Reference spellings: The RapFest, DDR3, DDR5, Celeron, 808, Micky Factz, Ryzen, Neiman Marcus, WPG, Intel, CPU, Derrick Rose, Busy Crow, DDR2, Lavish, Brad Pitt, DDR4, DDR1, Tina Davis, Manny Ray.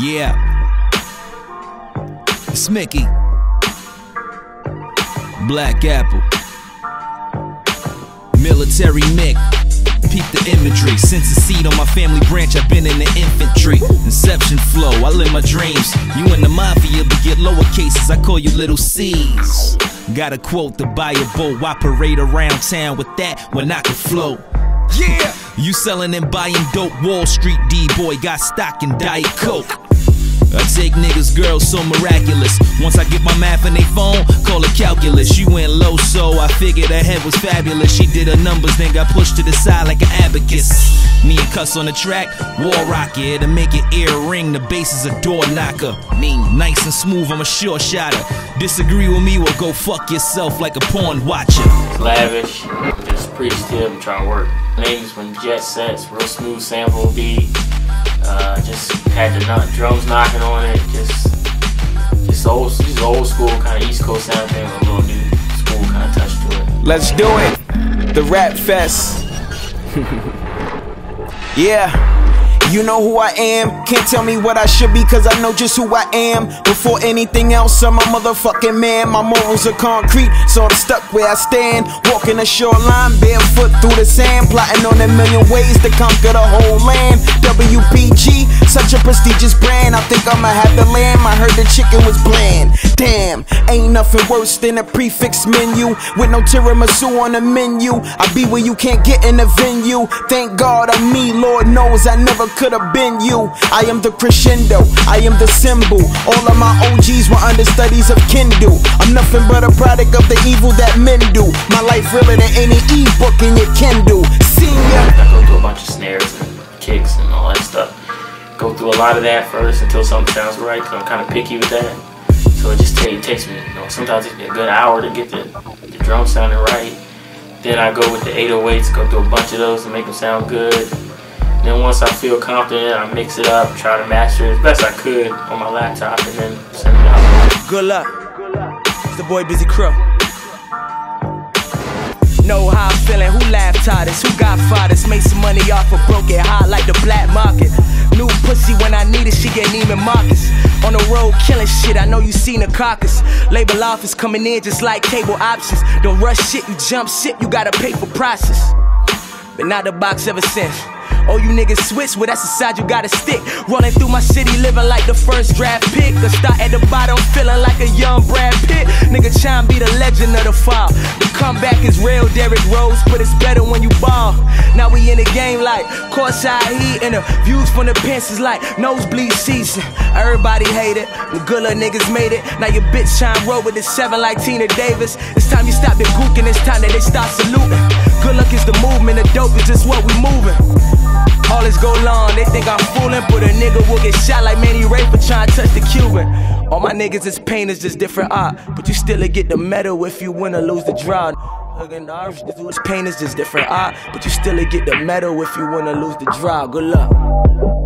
Yeah. It's Micky. Black Apple. Military Mick. Peep the imagery. Since the seed on my family branch, I've been in the infantry. Inception flow, I live my dreams. You in the mafia, but get lower cases. I call you little C's. Got a quote to buy a boat. I parade around town with that when I can float. Yeah! You selling and buying dope. Wall Street D-boy got stock and Diet Coke. I take niggas, girls, so miraculous. Once I get my math in they phone, call it calculus. You went low, so I figured her head was fabulous. She did her numbers, then got pushed to the side like an abacus. Me and Cuss on the track, war rocker. It'll make your ear ring, the bass is a door knocker. Mean, nice and smooth, I'm a sure shotter. Disagree with me, well go fuck yourself like a porn watcher. Lavish, just pretty still, trying to work. Names when jet sets, real smooth sample beat. Just had the drums knocking on it, just old school kind of East Coast sound thing with a little new school kind of touch to it. Let's do it, the Rapfest. Yeah. You know who I am, can't tell me what I should be, cause I know just who I am. Before anything else, I'm a motherfucking man. My morals are concrete, so I'm stuck where I stand. Walking the shoreline, barefoot through the sand, plotting on a million ways to conquer the whole land. WPG, such a prestigious brand, I think I'ma have the lamb. I heard the chicken was bland. Damn, ain't nothing worse than a prefix menu with no tiramisu on the menu. I be where you can't get in the venue. Thank God I'm me, Lord knows I never could have been you. I am the crescendo, I am the symbol. All of my OGs were understudies of Kindle. I'm nothing but a product of the evil that men do. My life realer than any e-book in your Kindle. Senior, I go through a bunch of snares and kicks and all that stuff. Go through a lot of that first until something sounds right, because I'm kind of picky with that. So it just takes me, you know, sometimes it takes me a good hour to get the drum sounding right. Then I go with the 808s, go through a bunch of those to make them sound good. Then once I feel confident, I mix it up, try to master it as best I could on my laptop, and then send it out. Good luck. It's the boy Busy Crow. Know how I'm feeling, who laughed hardest, who got fathers, made some money off of broke it hot like the black market. New pussy when I need it, she get Neiman Marcus. On the road killing shit, I know you seen a carcass. Label office coming in just like cable options. Don't rush shit, you jump shit, you gotta pay for process. Been out the box ever since. Oh, you niggas switch, well that's the side you gotta stick. Rolling through my city, living like the first draft pick. A star at the bottom, feeling like a young Brad Pitt. Nigga tryna be the legend of the fall. The comeback is real, Derrick Rose, but it's better when you ball. Now we in the game like courtside heat, and the views from the pins is like nosebleed season. Everybody hate it, the good little niggas made it. Now your bitch tryna roll with the 7 like Tina Davis. It's time you stop the gookin', it's time that they start saluting. Good luck is the movement, the dope is just what we movin'. All this go long, they think I'm fooling, but a nigga will get shot like Manny Ray for trying to touch the Cuban. All my niggas is painters, just different art, but you still get the medal if you win or lose the draw. All this painters, just different art, but you still get the medal if you win or lose the draw. Good luck.